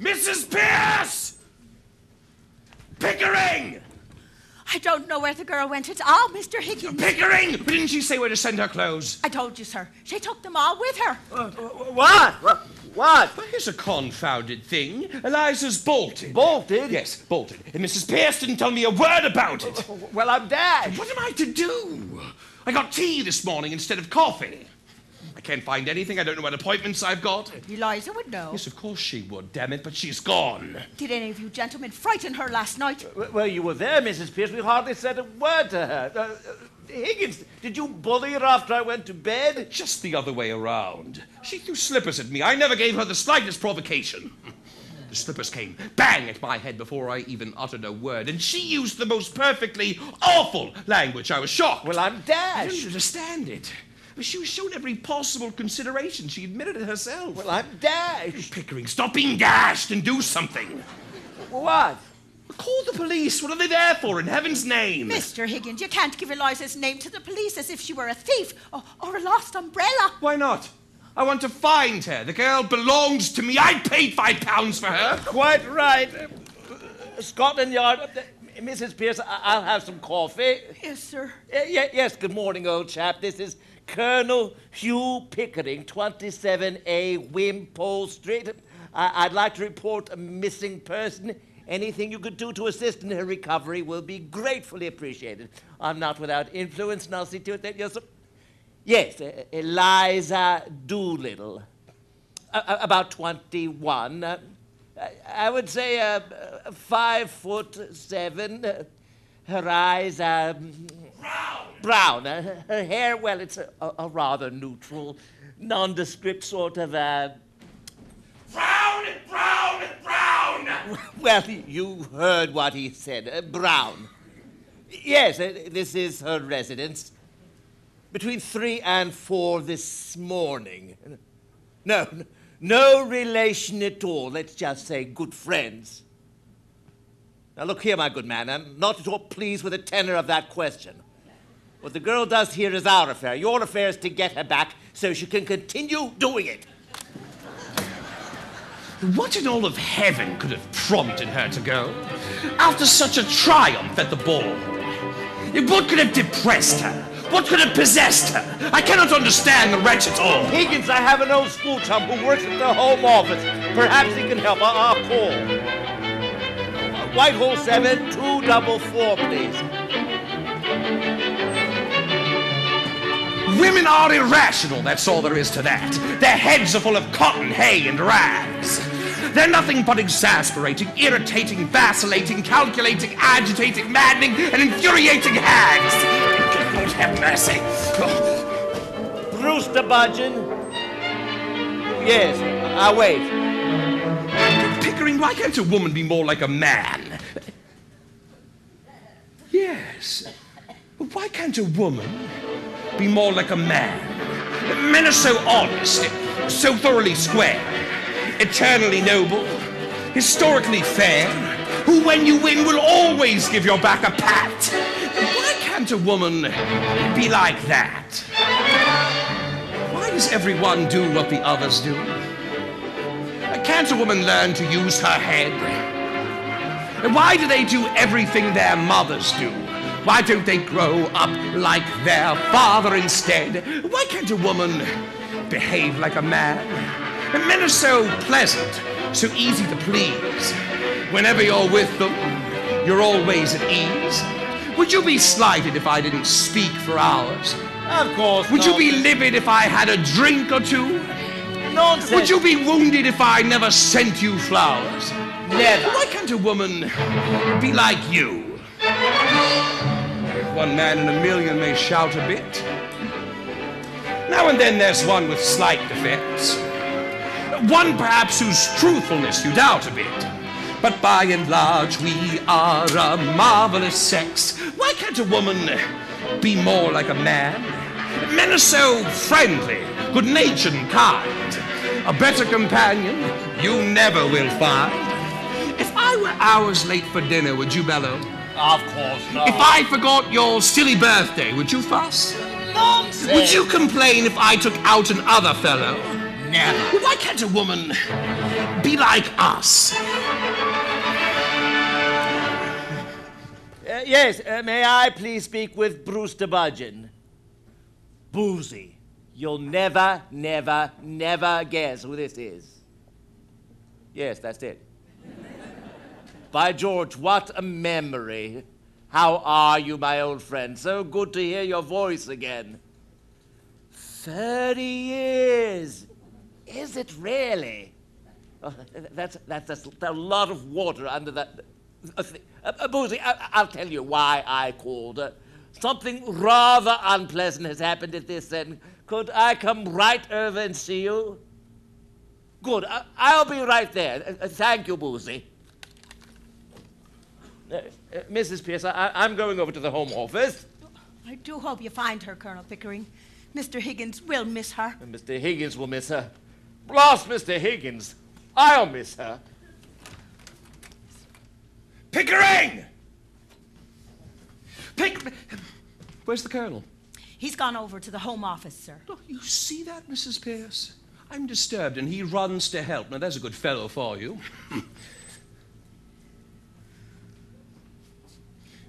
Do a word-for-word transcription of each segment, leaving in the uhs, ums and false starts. Missus Pearce! Pickering! I don't know where the girl went. It's all Mister Higgins. Pickering! But didn't she say where to send her clothes? I told you, sir. She took them all with her. Uh, what? What? What? Well, here's a confounded thing. Eliza's bolted. Bolted? Yes, bolted. And Missus Pearce didn't tell me a word about it. Well, I'm dashed. What am I to do? I got tea this morning instead of coffee. I can't find anything. I don't know what appointments I've got. Eliza would know. Yes, of course she would, damn it, but she's gone. Did any of you gentlemen frighten her last night? Well, you were there, Missus Pearce. We hardly said a word to her. Uh, Higgins, did you bully her after I went to bed? Just the other way around. She threw slippers at me. I never gave her the slightest provocation. The slippers came bang at my head before I even uttered a word, and she used the most perfectly awful language. I was shocked. Well, I'm dashed. I didn't understand it. She was shown every possible consideration. She admitted it herself. Well, I'm dashed. Pickering, stop being dashed and do something. What? Call the police. What are they there for, in heaven's name? Mister Higgins, you can't give Eliza's name to the police as if she were a thief or, or a lost umbrella. Why not? I want to find her. The girl belongs to me. I paid five pounds for her. Quite right. Uh, Scotland Yard... Missus Pearce, I'll have some coffee. Yes, sir. Yes, good morning, old chap. This is Colonel Hugh Pickering, twenty-seven A Wimpole Street. I'd like to report a missing person. Anything you could do to assist in her recovery will be gratefully appreciated. I'm not without influence, and I'll see to it that you're... Yes, Eliza Doolittle, about twenty-one... I would say uh, five foot seven. Uh, her eyes are um, brown. Brown. Uh, her hair, well, it's a, a rather neutral, nondescript sort of. Uh... Brown, brown, brown. Well, you heard what he said. Uh, brown. Yes, uh, this is her residence. Between three and four this morning. No. no. No relation at all. Let's just say good friends. Now, look here, my good man. I'm not at all pleased with the tenor of that question. What the girl does here is our affair. Your affair is to get her back so she can continue doing it. What in all of heaven could have prompted her to go after such a triumph at the ball? What could have depressed her? What could have possessed her? I cannot understand the wretch at all. Higgins, I have an old school chum who works at the Home Office. Perhaps he can help. I'll call. Whitehall seven two double four, please. Women are irrational, that's all there is to that. Their heads are full of cotton, hay, and rags. They're nothing but exasperating, irritating, vacillating, calculating, agitating, maddening, and infuriating hags. Lord have mercy. Oh. Bruce DeBudgeon? Yes, I'll wait. Pickering, why can't a woman be more like a man? Yes. Why can't a woman be more like a man? Men are so honest, so thoroughly square, eternally noble, historically fair, who, when you win, will always give your back a pat. Why can't a woman be like that? Why does everyone do what the others do? Can't a woman learn to use her head? And why do they do everything their mothers do? Why don't they grow up like their father instead? Why can't a woman behave like a man? And men are so pleasant, so easy to please. Whenever you're with them, you're always at ease. Would you be slighted if I didn't speak for hours? Of course. Would you be livid if I had a drink or two? Nonsense. Would you be wounded if I never sent you flowers? Never. Why can't a woman be like you? One man in a million may shout a bit. Now and then there's one with slight defects. One perhaps whose truthfulness you doubt a bit. But by and large, we are a marvelous sex. Why can't a woman be more like a man? Men are so friendly, good-natured and kind. A better companion you never will find. If I were hours late for dinner, would you bellow? Of course not. If I forgot your silly birthday, would you fuss? Nonsense. Would you complain if I took out another fellow? Never. Why can't a woman not be like us. Uh, yes, uh, may I please speak with Bruce DeBudgeon? Boozy. You'll never, never, never guess who this is. Yes, that's it. By George, what a memory. How are you, my old friend? So good to hear your voice again. Thirty years. Is it really? Oh, that's, that's a lot of water under that... Uh, uh, Boozy, I, I'll tell you why I called. Uh, something rather unpleasant has happened at this end. Could I come right over and see you? Good. I, I'll be right there. Uh, thank you, Boozy. Uh, uh, Missus Pearce, I, I'm going over to the Home Office. I do hope you find her, Colonel Pickering. Mister Higgins will miss her. And Mister Higgins will miss her. Blast Mister Higgins. I'll miss her. Pickering! Pick... Where's the Colonel? He's gone over to the Home Office, sir. Oh, you see that, Missus Pearce? I'm disturbed, and he runs to help. Now, there's a good fellow for you.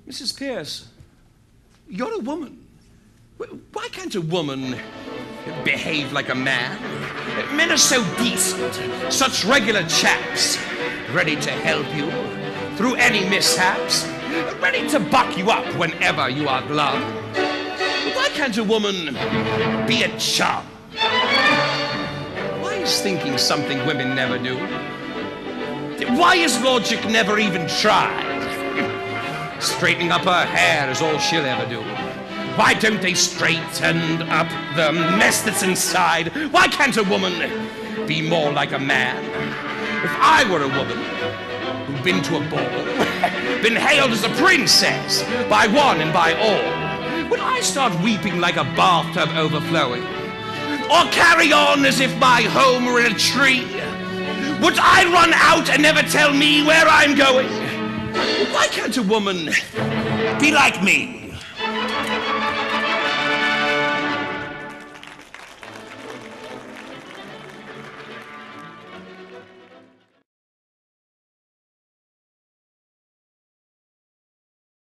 Missus Pearce, you're a woman. Why can't a woman behave like a man? Men are so decent, such regular chaps, ready to help you through any mishaps, ready to buck you up whenever you are glum. Why can't a woman be a chum? Why is thinking something women never do? Why is logic never even tried? Straightening up her hair is all she'll ever do. Why don't they straighten up the mess that's inside? Why can't a woman be more like a man? If I were a woman, been to a ball, been hailed as a princess by one and by all, would I start weeping like a bathtub overflowing? Or carry on as if my home were in a tree? Would I run out and never tell me where I'm going? Why can't a woman be like me?